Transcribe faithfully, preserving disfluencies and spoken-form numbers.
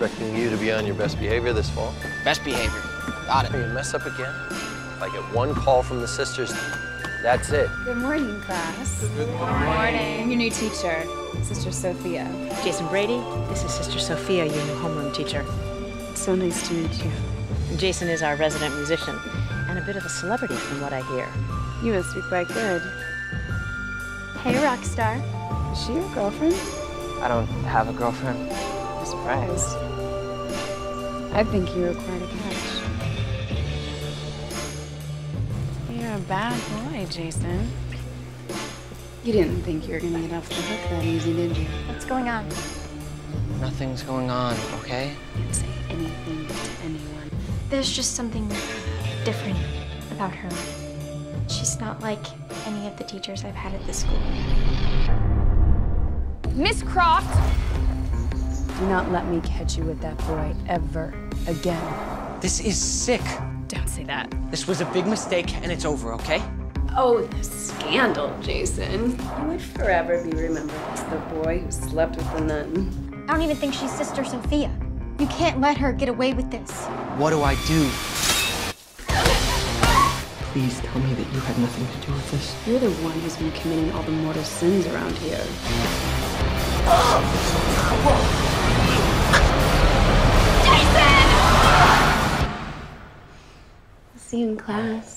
expecting you to be on your best behavior this fall. Best behavior. Got it. You mess up again, if I get one call from the sisters, that's it. Good morning, class. Good morning. Good morning. I'm your new teacher, Sister Sophia. Jason Brady, this is Sister Sophia, your new homeroom teacher. It's so nice to meet you. Jason is our resident musician and a bit of a celebrity from what I hear. You must be quite good. Hey, rock star. Is she your girlfriend? I don't have a girlfriend. I'm surprised. I think you were quite a catch. You're a bad boy, Jason. You didn't think you were gonna get off the hook that easy, did you? What's going on? Nothing's going on, okay? You can't say anything to anyone. There's just something different about her. She's not like any of the teachers I've had at this school. Miss Croft! Do not let me catch you with that boy ever again. This is sick. Don't say that. This was a big mistake and it's over, okay? Oh, the scandal, Jason. You would forever be remembered as the boy who slept with the nun. I don't even think she's Sister Sophia. You can't let her get away with this. What do I do? Please tell me that you had nothing to do with this. You're the one who's been committing all the mortal sins around here. Jason! I'll see you in class.